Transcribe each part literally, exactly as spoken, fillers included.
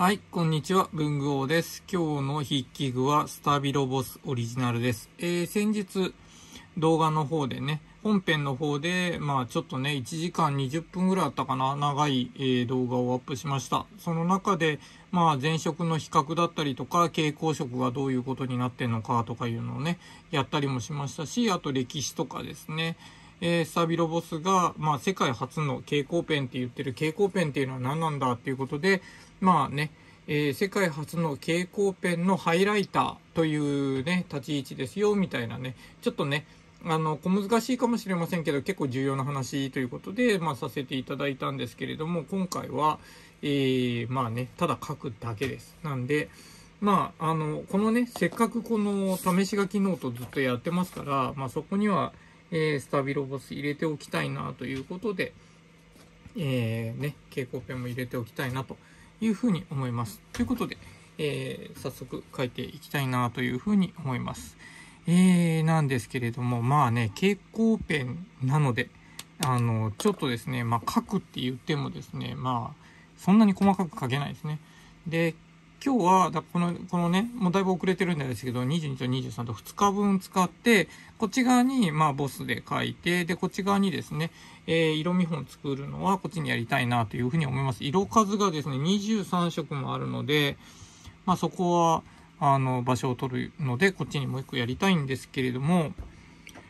はい、こんにちは、文具王です。今日の筆記具はスタビロボスオリジナルです。えー、先日動画の方でね、本編の方で、まあちょっとね、いちじかんにじゅっぷんぐらいあったかな、長い、えー、動画をアップしました。その中で、まあ前色の比較だったりとか、蛍光色がどういうことになってんのかとかいうのをね、やったりもしましたし、あと歴史とかですね。えー、スタビロボスが、まあ、世界初の蛍光ペンって言ってる蛍光ペンっていうのは何なんだっていうことで、まあね、えー、世界初の蛍光ペンのハイライターというね、立ち位置ですよ、みたいなね、ちょっとね、あの、小難しいかもしれませんけど、結構重要な話ということで、まあ、させていただいたんですけれども、今回は、えー、まあね、ただ書くだけです。なんで、まあ、あの、このね、せっかくこの試し書きノートずっとやってますから、まあ、そこには、えー、スタビロボス入れておきたいなということで、えー、ね、蛍光ペンも入れておきたいなというふうに思います。ということで、えー、早速書いていきたいなというふうに思います。えー、なんですけれども、まあね、蛍光ペンなので、あの、ちょっとですね、まあ書くって言ってもですね、まあ、そんなに細かく書けないですね。で、今日は、だこの、このね、もうだいぶ遅れてるんですけど、にじゅうにとにじゅうさんとふつかぶん使って、こっち側に、まあ、ボスで書いて、で、こっち側にですね、えー、色見本作るのは、こっちにやりたいなというふうに思います。色数がですね、にじゅうさんしょくもあるので、まあ、そこは、あの、場所を取るので、こっちにもう一個やりたいんですけれども、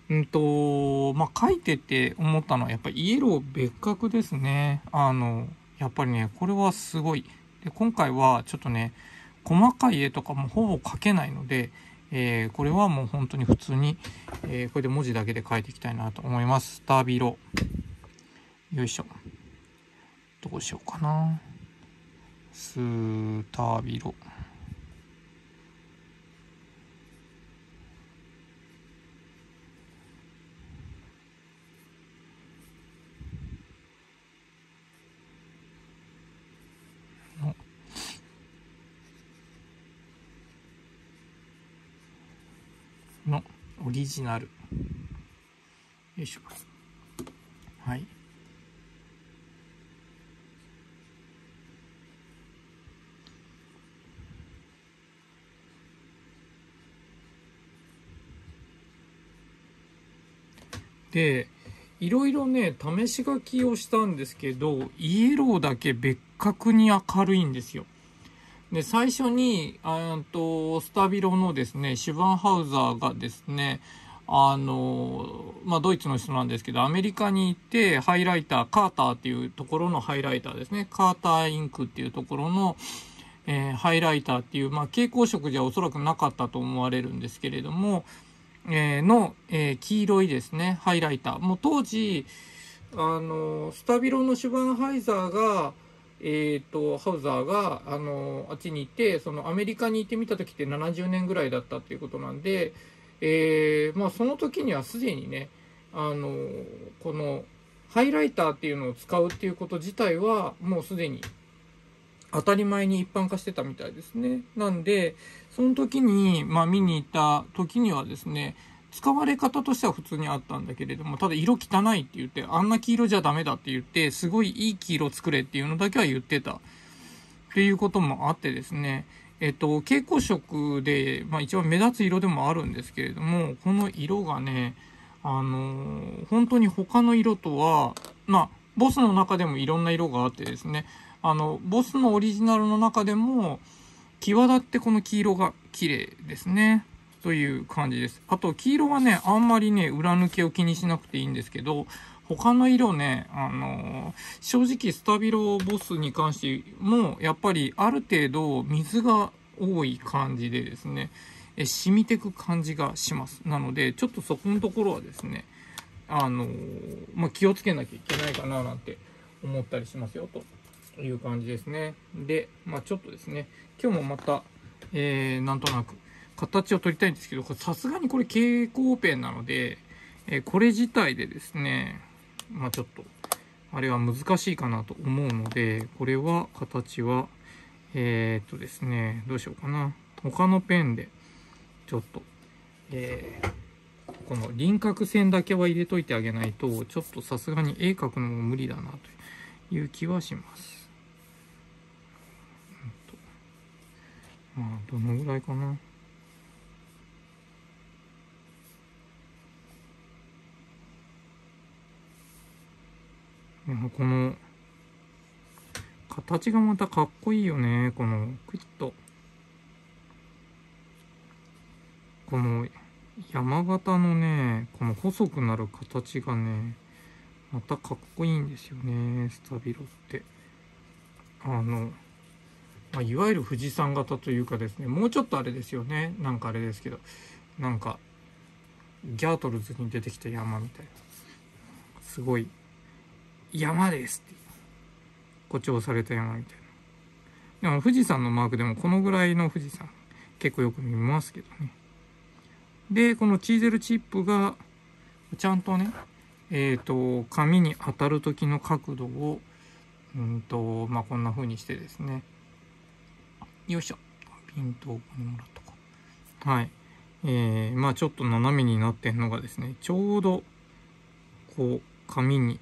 うんと、まあ、書いてて思ったのは、やっぱりイエロー別格ですね。あの、やっぱりね、これはすごい。で今回はちょっとね、細かい絵とかもほぼ描けないので、えー、これはもう本当に普通に、えー、これで文字だけで書いていきたいなと思います。スタビロ。よいしょ。どうしようかな。スタビロ。のオリジナル。よいしょ。はい。で、いろいろね、試し書きをしたんですけど、イエローだけ別格に明るいんですよ。で、最初に、あと、スタビロのですね、シュバンハウザーがですね、あの、まあ、ドイツの人なんですけど、アメリカに行って、ハイライター、カーターっていうところのハイライターですね、カーターインクっていうところの、えー、ハイライターっていう、まあ、蛍光色じゃおそらくなかったと思われるんですけれども、えー、の、えー、黄色いですね、ハイライター。もう当時、あの、スタビロのシュバンハウザーが、えっと、ハウザーが、あの、あっちに行って、そのアメリカに行ってみた時ってななじゅうねんぐらいだったっていうことなんで、えー、まあその時にはすでにね、あの、このハイライターっていうのを使うっていうこと自体は、もうすでに当たり前に一般化してたみたいですね。なんで、その時に、まあ見に行った時にはですね、使われ方としては普通にあったんだけれども、ただ色汚いって言って、あんな黄色じゃダメだって言って、すごいいい黄色作れっていうのだけは言ってた。っていうこともあってですね、えっと、蛍光色で、まあ一応目立つ色でもあるんですけれども、この色がね、あのー、本当に他の色とは、まあ、ボスの中でもいろんな色があってですね、あの、ボスのオリジナルの中でも、際立ってこの黄色が綺麗ですね。という感じです。あと、黄色はね、あんまりね、裏抜けを気にしなくていいんですけど、他の色ね、あのー、正直、スタビロボスに関しても、やっぱりある程度水が多い感じでですね、え染みてく感じがします。なので、ちょっとそこのところはですね、あのー、まあ、気をつけなきゃいけないかななんて思ったりしますよ、という感じですね。で、まあ、ちょっとですね、今日もまた、えー、なんとなく、形を取りたいんですけど、さすがにこれ蛍光ペンなので、えー、これ自体でですね、まあちょっと、あれは難しいかなと思うので、これは形は、えー、っとですね、どうしようかな。他のペンで、ちょっと、えー、この輪郭線だけは入れといてあげないと、ちょっとさすがに絵描くのも無理だなという気はします。まあどのぐらいかな。この形がまたかっこいいよね。このクイッとこの山形のね、この細くなる形がねまたかっこいいんですよね。スタビロってあの、まあ、いわゆる富士山型というかですね、もうちょっとあれですよね、なんかあれですけど、なんかギャートルズに出てきた山みたいな、すごい山ですって誇張された山みたいな。でも富士山のマークでもこのぐらいの富士山結構よく見ますけどね。でこのチーゼルチップがちゃんとね、えーと紙に当たる時の角度をうんとまあこんな風にしてですね、よいしょ、ピントをここにもらっとこう。はい、えー、まあちょっと斜めになってんのがですね、ちょうどこう紙に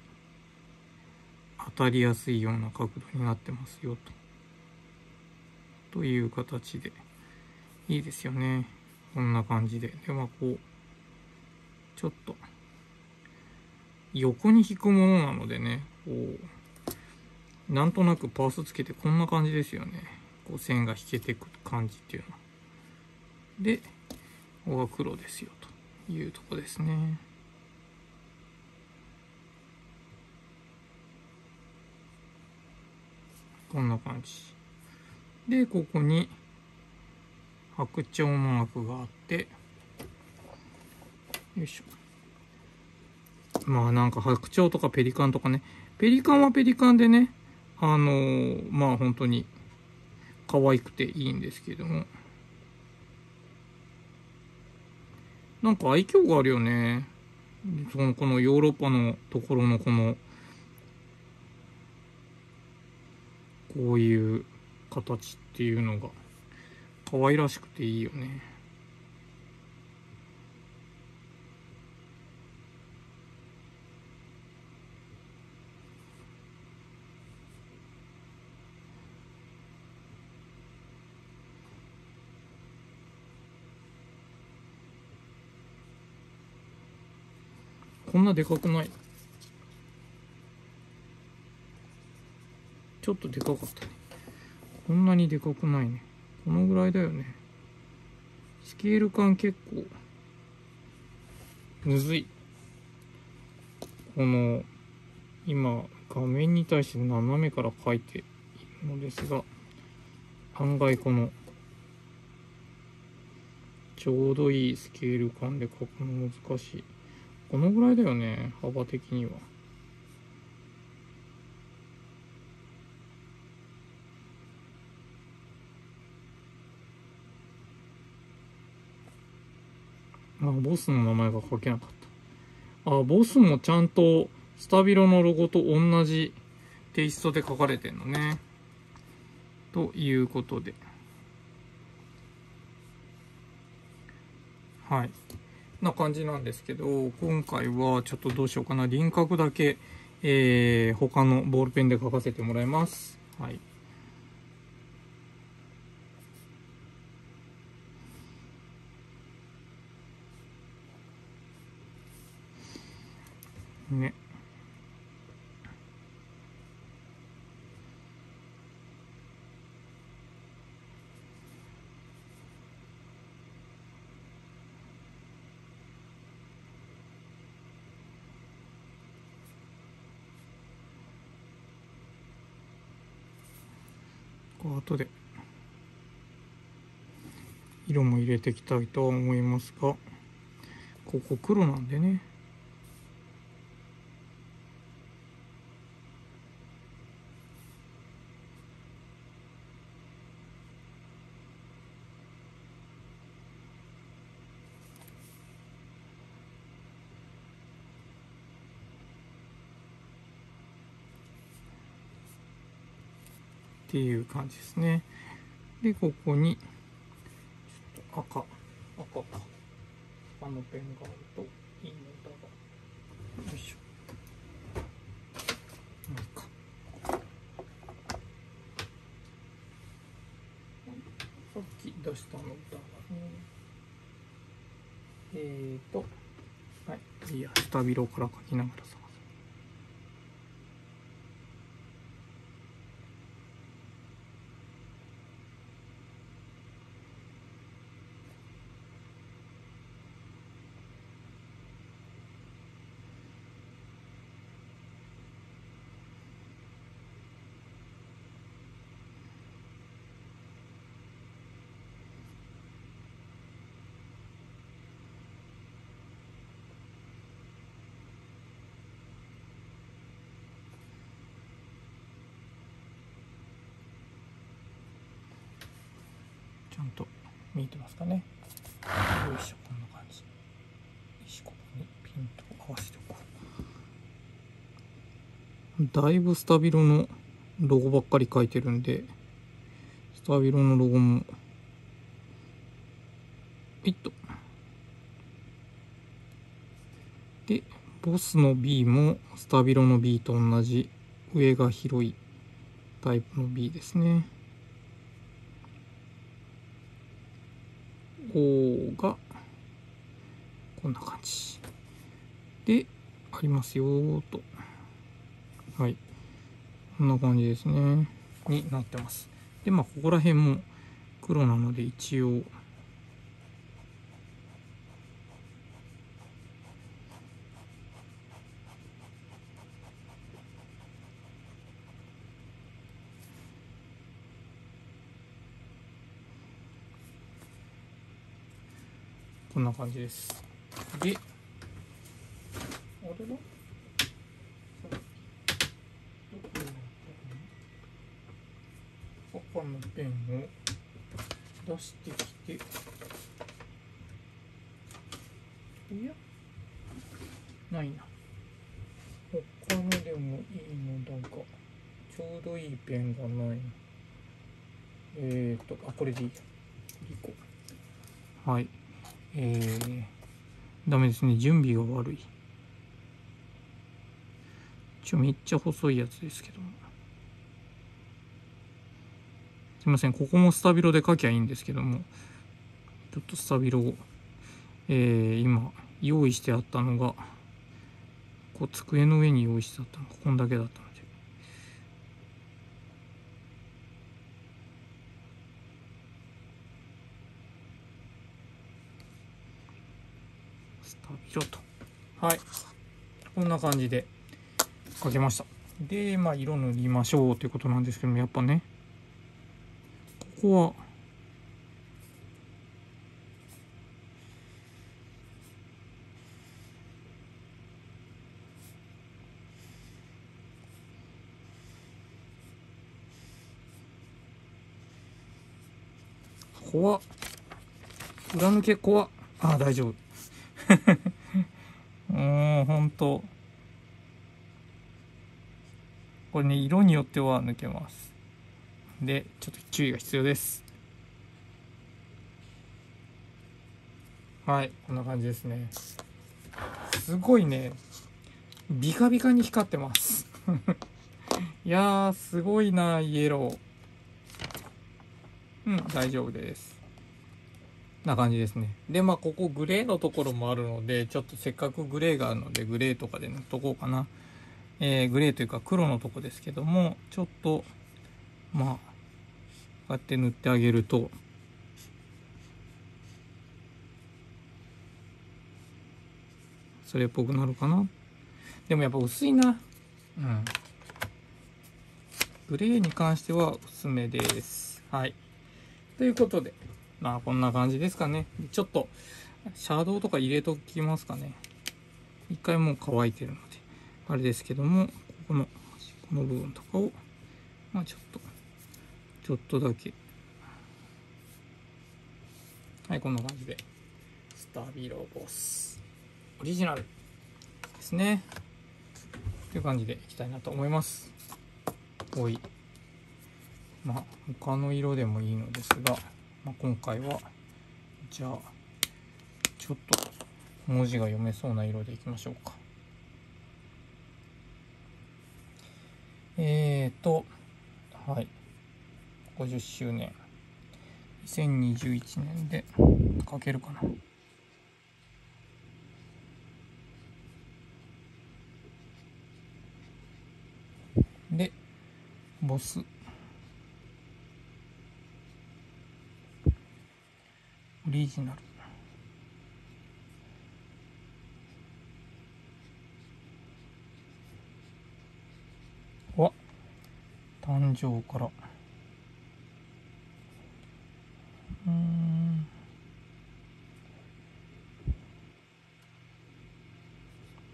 当たりやすいような角度になってますよと。という形でいいですよね。こんな感じで。で、まあこうちょっと横に引くものなのでね、こうなんとなくパースつけてこんな感じですよね。こう線が引けていく感じっていうので、ここが黒ですよというとこですね。こんな感じで、ここに白鳥マークがあって、よいしょ、まあなんか白鳥とかペリカンとかね、ペリカンはペリカンでね、あのー、まあ本当に可愛くていいんですけども、なんか愛嬌があるよね。そのこのヨーロッパのところのこのこういう形っていうのが可愛らしくていいよね。こんなでかくない？ちょっとでかかったね。こんなにでかくないね。このぐらいだよね。スケール感結構むずい。この今画面に対して斜めから描いているのですが、案外このちょうどいいスケール感で描くの難しい。このぐらいだよね、幅的には。あ、ボスの名前が書けなかった。あ、ボスもちゃんとスタビロのロゴと同じテイストで書かれてんのね。ということで。はい。な感じなんですけど、今回はちょっとどうしようかな。輪郭だけ、えー、他のボールペンで書かせてもらいます。はい。ね、こう後で色も入れていきたいとは思いますが、ここ黒なんでね。っていう感じですね。で、ここにちょっと赤、赤か。あのペンがあるといいのだが。よいしょ。なんか。さっき出したのだからえっとはいいや下びろから書きながらさちゃんと見えてますかね。よいしょ、こんな感じ。石ここにピンと合わせておこう。だいぶスタビロのロゴばっかり書いてるんで、スタビロのロゴもピッと。で、ボスの B もスタビロの B と同じ上が広いタイプの B ですね。O がこんな感じでありますよと、はいこんな感じですねになってます。でまあここら辺も黒なので一応こんな感じです。で、あれだ。赤のペンを出してきて、いや、ないな。他のでもいいのだが、ちょうどいいペンがない。えーと、あ、これでいい。いい子。はい。えー、ダメですね。準備が悪い。ちょ、めっちゃ細いやつですけど。すいません。ここもスタビロで書きゃいいんですけども、ちょっとスタビロを、えー、今、用意してあったのが、こう、机の上に用意してあったのが、こんだけだったので。ちょっとはいこんな感じで描けました。でまあ色塗りましょうということなんですけども、やっぱねここはここは裏抜けここはああ大丈夫もうほんとこれね色によっては抜けますでちょっと注意が必要です。はいこんな感じですね。すごいねビカビカに光ってますいやーすごいなイエローうん大丈夫ですな感じですね。でまあここグレーのところもあるのでちょっとせっかくグレーがあるのでグレーとかで塗っとこうかな、えー、グレーというか黒のとこですけどもちょっとまあこうやって塗ってあげるとそれっぽくなるかな。でもやっぱ薄いなうんグレーに関しては薄めです。はいということでまあこんな感じですかね。ちょっとシャドウとか入れときますかね。一回もう乾いてるのであれですけどもここの端っこの部分とかをまあちょっとちょっとだけはいこんな感じでスタビロボスオリジナルですねという感じでいきたいなと思います。おいまあ他の色でもいいのですがまあ今回はじゃあちょっと文字が読めそうな色でいきましょうか。えーとはいごじゅっしゅうねんにせんにじゅういちねんで書けるかな。でボスオリジナルは誕生から、うん、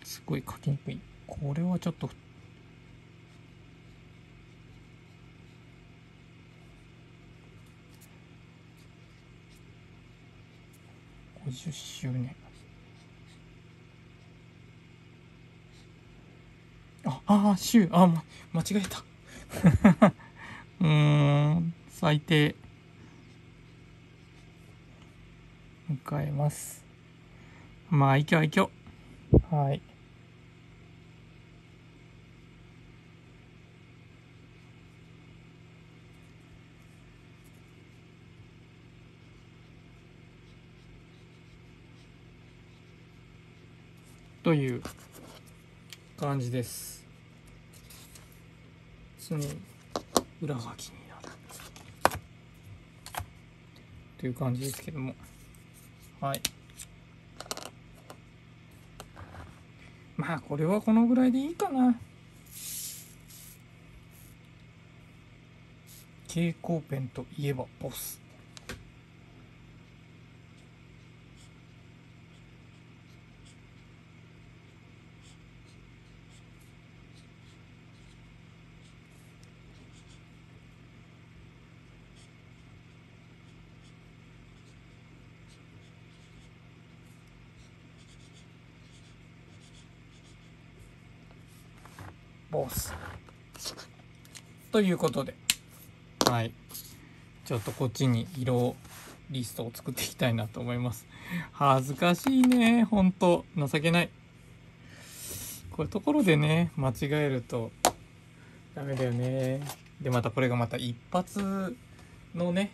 すごい書きにくい。これはちょっとごじゅっしゅうねん、ああ週、あ、ま、間違えたうーん、最低迎えます。まあいきょいきょ、はい、という感じです。常に裏書きになるという感じですけども、はい。まあこれはこのぐらいでいいかな。蛍光ペンといえばボス。ということで、はい、ちょっとこっちに色リストを作っていきたいなと思います。恥ずかしいね、ほんと情けない。こういうところでね、間違えるとダメだよね。でまたこれがまた一発のね、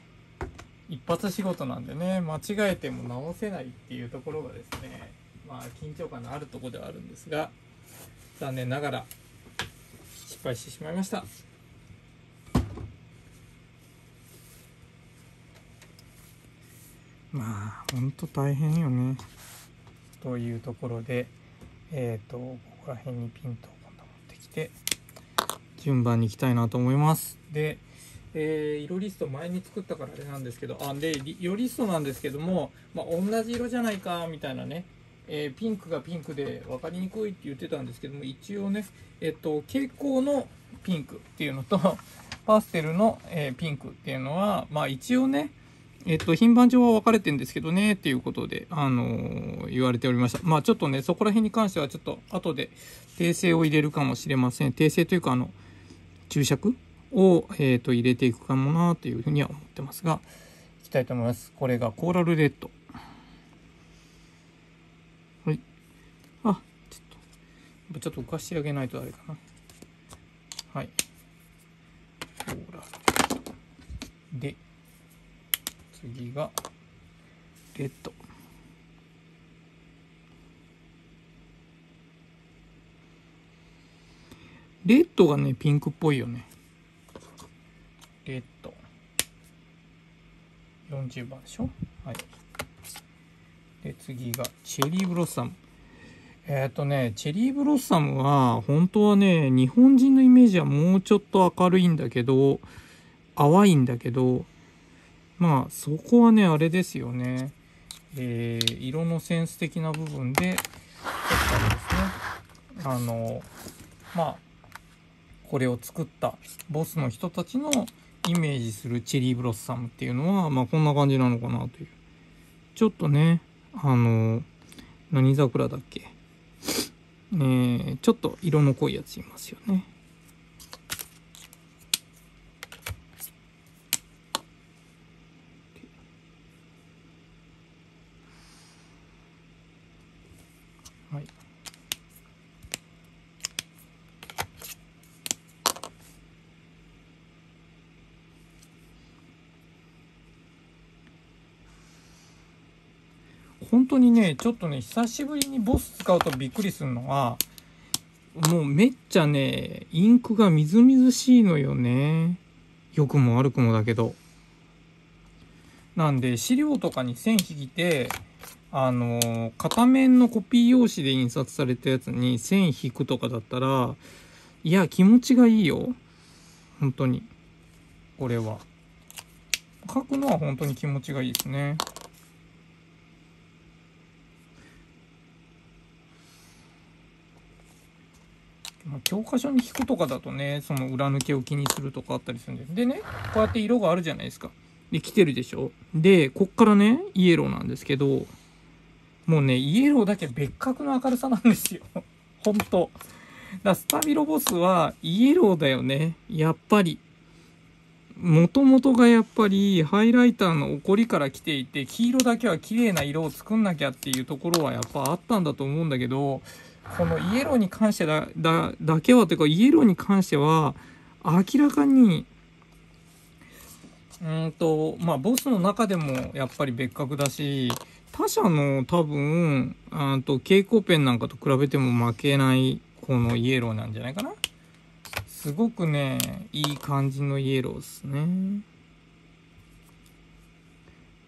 一発仕事なんでね、間違えても直せないっていうところがですね、まあ緊張感のあるところではあるんですが、残念ながら失敗してしまいました。まあほんと大変よね。というところで、えっとここら辺にピントを今度持ってきて順番にいきたいなと思います。で、えー、色リスト前に作ったからあれなんですけど、あで色リストなんですけども、まあ、同じ色じゃないかみたいなね、えー、ピンクがピンクで分かりにくいって言ってたんですけども、一応ね、えっと蛍光のピンクっていうのとパステルの、えー、ピンクっていうのはまあ一応ね、えっと品番上は分かれてるんですけどねっていうことで、あのー、言われておりました。まあちょっとねそこら辺に関してはちょっと後で訂正を入れるかもしれません。訂正というかあの注釈を、えー、と入れていくかもなというふうには思ってますが、いきたいと思います。これがコーラルレッド。あ、ちょっと、ちょっと浮かしてあげないとあれかな。はい。で、次が、レッド。レッドがね、ピンクっぽいよね。レッド。よんじゅうばんでしょ？はい。で、次が、チェリーブロッサム。えっとね、チェリーブロッサムは本当はね日本人のイメージはもうちょっと明るいんだけど、淡いんだけど、まあそこはねあれですよね、えー、色のセンス的な部分でですね、あのまあこれを作ったボスの人たちのイメージするチェリーブロッサムっていうのは、まあ、こんな感じなのかなという。ちょっとねあの何桜だっけ、えー、ちょっと色の濃いやついますよね。はい。本当にね、ちょっとね、久しぶりにボス使うとびっくりするのは、もうめっちゃね、インクがみずみずしいのよね。良くも悪くもだけど。なんで、資料とかに線引いて、あの、片面のコピー用紙で印刷されたやつに線引くとかだったら、いや、気持ちがいいよ。本当に。これは。書くのは本当に気持ちがいいですね。教科書に引くとかだとね、その裏抜けを気にするとかあったりするんです。でね、こうやって色があるじゃないですか。で、来てるでしょ。で、こっからね、イエローなんですけど、もうね、イエローだけ別格の明るさなんですよ。ほんと。だスタビロボスはイエローだよね。やっぱり。もともとがやっぱりハイライターの怒りから来ていて、黄色だけは綺麗な色を作んなきゃっていうところはやっぱあったんだと思うんだけど、このイエローに関してだ、だ、だけはというか、イエローに関しては、明らかに、うんと、まあ、ボスの中でもやっぱり別格だし、他社の多分、あと蛍光ペンなんかと比べても負けない、このイエローなんじゃないかな。すごくね、いい感じのイエローですね。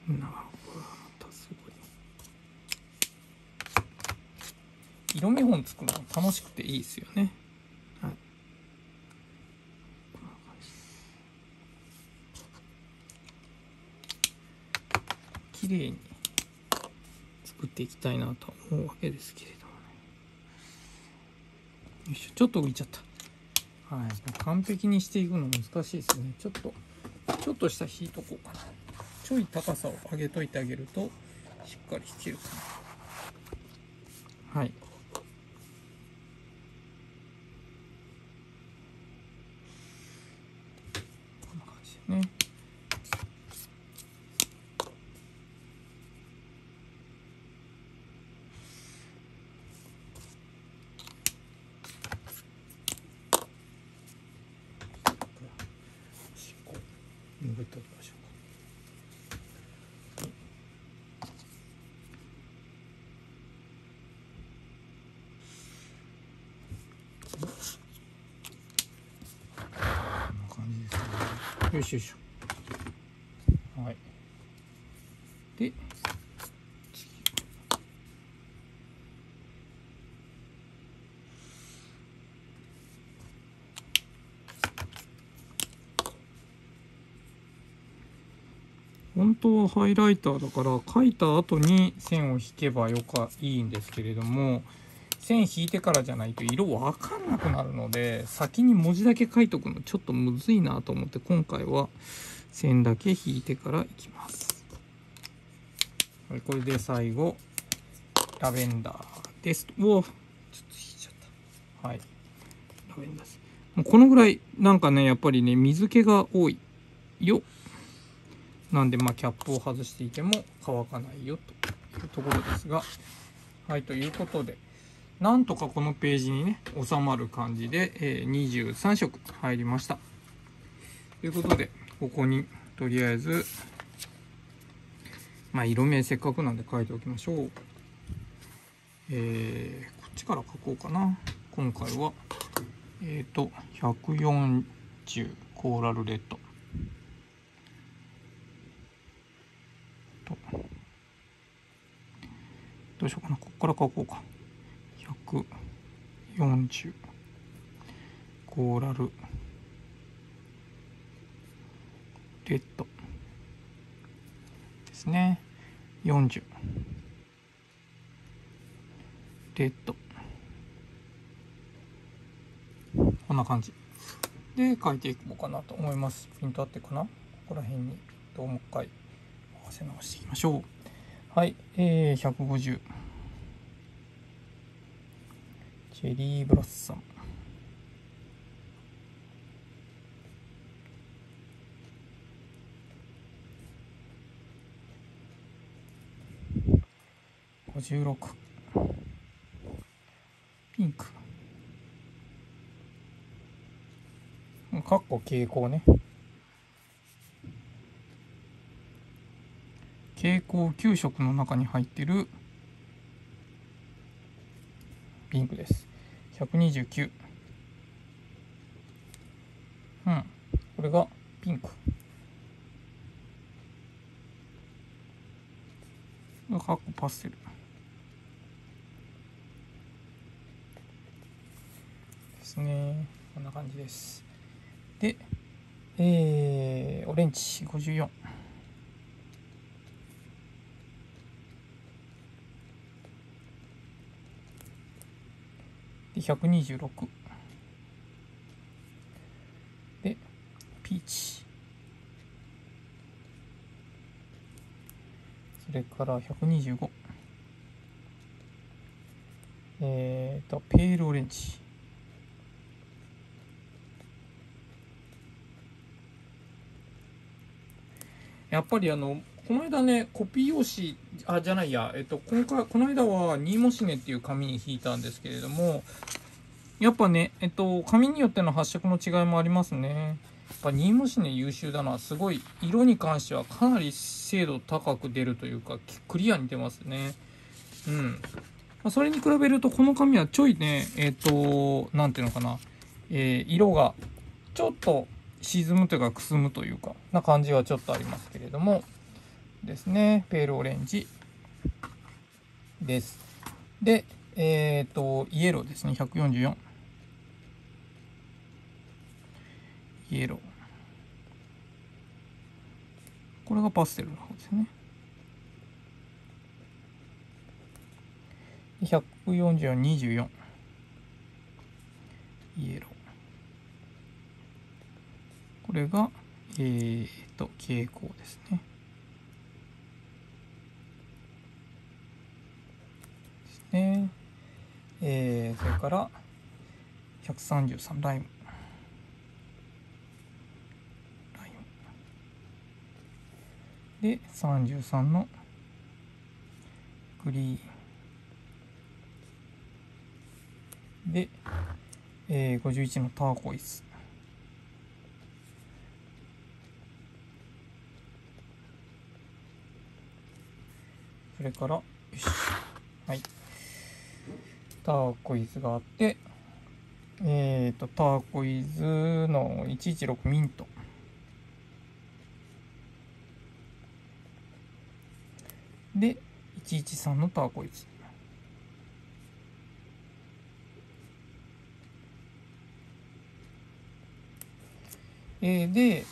なるほど。色見本作るの楽しくていいですよね。はい、綺麗に作っていきたいなと思うわけですけれどもね。よいしょ、ちょっと浮いちゃった。はい、完璧にしていくの難しいですね。ちょっとちょっと下引いとこうかな。ちょい高さを上げといてあげるとしっかり引けるかな。はい。ね、よいしょよいしょ。はい。で、次。本当はハイライターだから書いた後に線を引けばよかいいんですけれども、線引いてからじゃないと色分かんなくなるので、先に文字だけ書いとくのちょっとむずいなと思って、今回は線だけ引いてからいきます。はい、これで最後ラベンダーです。うわ、ちょっと引いちゃった。はい、ラベンダーです。もうこのぐらいなんかね、やっぱりね、水気が多いよ。なんでまあキャップを外していても乾かないよというところですが、はい、ということで、なんとかこのページにね、収まる感じで、えー、にじゅうさん色入りました。ということで、ここにとりあえず、まあ、色名せっかくなんで書いておきましょう。えー、こっちから書こうかな。今回は、えーと、ひゃくよんじゅうコーラルレッド。どうしようかな。ここから書こうか。ひゃくよんじゅうコーラルレッドですね。よんじゅうレッド、こんな感じで描いていこうかなと思います。ピント合ってるかな。ここら辺にピントをもう一回合わせ直していきましょう。はい、えー、ひゃくごじゅうチェリーブラッサム。ごじゅうろくピンク。かっこ蛍光ね。蛍光給食の中に入っているピンクです。ひゃくにじゅうきゅう、うん、これがピンク、かっこパステルですね。こんな感じです。で、えー、オレンジごじゅうよん、でひゃくにじゅうろくでピーチ、それからひゃくにじゅうご、えっとペールオレンジ、やっぱりあのこの間ね、コピー用紙、あ、じゃないや、えっと、今回、この間は、ニーモシネっていう紙に引いたんですけれども、やっぱね、えっと、紙によっての発色の違いもありますね。やっぱニーモシネ優秀だな。すごい、色に関してはかなり精度高く出るというか、クリアに出ますね。うん。それに比べると、この紙はちょいね、えっと、なんていうのかな、えー、色が、ちょっと沈むというか、くすむというか、な感じはちょっとありますけれども、ですね、ペールオレンジです。で、えっと、イエローですね、ひゃくよんじゅうよん。イエロー。これがパステルの方ですね。ひゃくよんじゅうよん、にじゅうよん。イエロー。これが、えっと、蛍光ですね。ねえー、それからひゃくさんじゅうさんライム、ライムでさんじゅうさんのグリーンで、えー、ごじゅういちのターコイズそれからよしはいターコイズがあって、えっと、ターコイズのいちいちろくミント。で、いちいちさんのターコイズ。えー、で、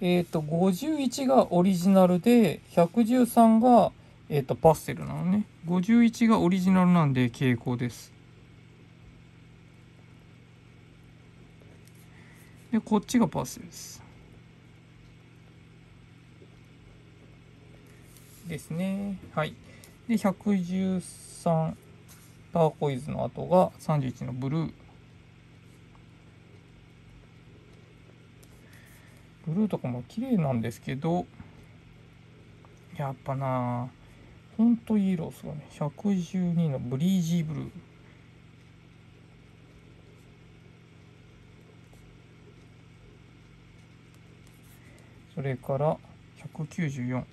えっと、ごじゅういちがオリジナルで、ひゃくじゅうさんがえっと、パステルなのね。ごじゅういちがオリジナルなんで蛍光です。で、こっちがパステルです。ですね。はい。で、ひゃくじゅうさんターコイズの後がさんじゅういちのブルー。ブルーとかも綺麗なんですけど、やっぱなぁ。ほんといい色っすよね。ひゃくじゅうにのブリージーブルー。それからひゃくきゅうじゅうよん。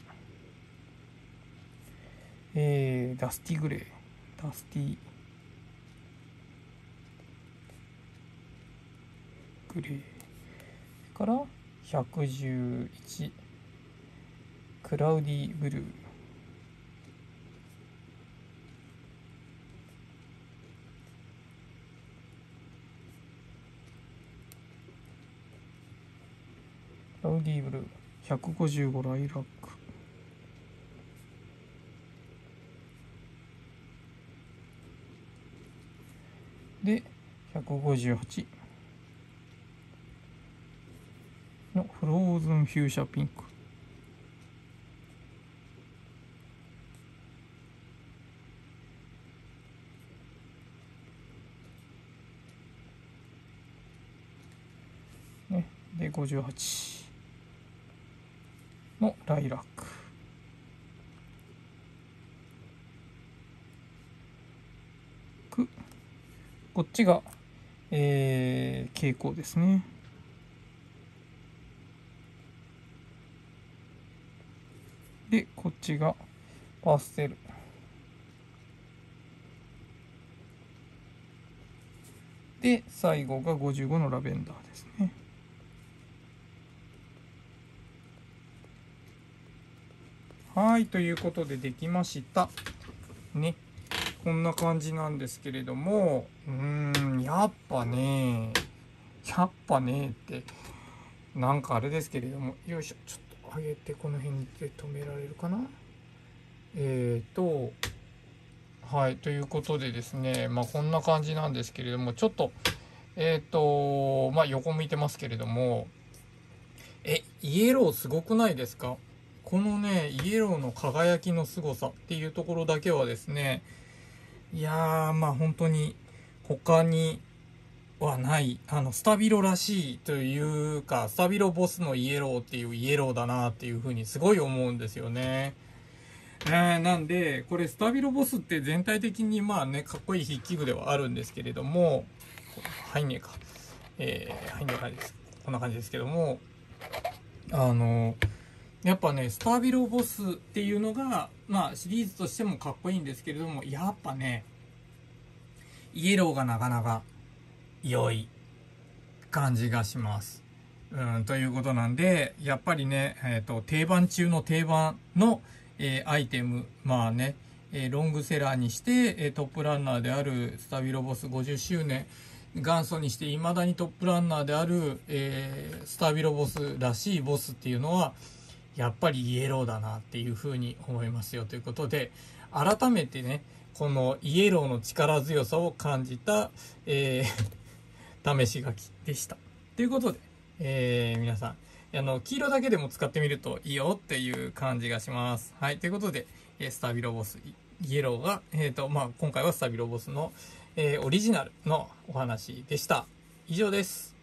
えー、ダスティグレー。ダスティグレー。それからひゃくじゅういち。クラウディブルー。ラウディブルー、ひゃくごじゅうごライラック、でひゃくごじゅうはちのフローズンフューシャピンク、ね、でごじゅうはちのライラックこっちが、えー、蛍光ですね。で、こっちがパステル。で、最後がごじゅうごのラベンダーですね。はい、ということでできました。ね。こんな感じなんですけれども、うーん、やっぱね、やっぱねって、なんかあれですけれども、よいしょ、ちょっと上げて、この辺で止められるかな。えーと、はい、ということでですね、まあこんな感じなんですけれども、ちょっと、えーと、まあ横向いてますけれども、え、イエローすごくないですか？このね、イエローの輝きの凄さっていうところだけはですね、いやー、まあ本当に他にはない、あの、スタビロらしいというか、スタビロボスのイエローっていうイエローだなっていうふうにすごい思うんですよね。ね、なんで、これスタビロボスって全体的にまあね、かっこいい筆記具ではあるんですけれども、入んねえか。えー、入んねえかです。こんな感じですけども、あの、やっぱね、スタビロボスっていうのが、まあシリーズとしてもかっこいいんですけれども、やっぱね、イエローがなかなか良い感じがします。うん、ということなんで、やっぱりね、えっと、定番中の定番の、えー、アイテム、まあね、えー、ロングセラーにして、えー、トップランナーであるスタビロボスごじゅっしゅうねん、元祖にして未だにトップランナーである、えー、スタビロボスらしいボスっていうのは、やっぱりイエローだなっていうふうに思いますよということで、改めてね、このイエローの力強さを感じた、えー、試し書きでした。ということで、えー、皆さん、あの、黄色だけでも使ってみるといいよっていう感じがします。はい、ということで、スタビロボス、イエローが、えっと、まあ、今回はスタビロボスの、えー、オリジナルのお話でした。以上です。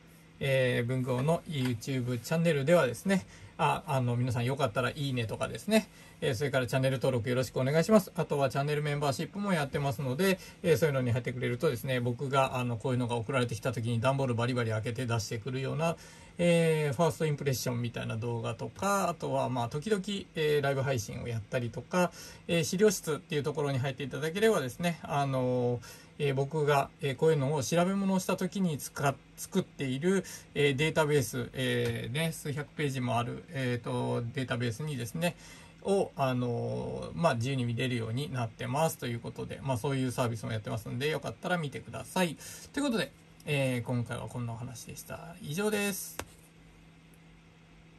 えー、文豪の YouTube チャンネルではですね、あ、あの、皆さんよかったらいいねとかですね、えー、それからチャンネル登録よろしくお願いします。あとはチャンネルメンバーシップもやってますので、えー、そういうのに入ってくれるとですね、僕があのこういうのが送られてきた時に段ボールバリバリ開けて出してくるような、えー、ファーストインプレッションみたいな動画とか、あとはまあ時々、えー、ライブ配信をやったりとか、えー、資料室っていうところに入っていただければですね、あのーえー、僕が、えー、こういうのを調べ物をした時に使っ作っている、えー、データベース、えーね、数百ページもある、えー、とデータベースにですねを、あのーまあ、自由に見れるようになってますということで、まあ、そういうサービスもやってますのでよかったら見てください。ということで、えー、今回はこんなお話でした。以上です。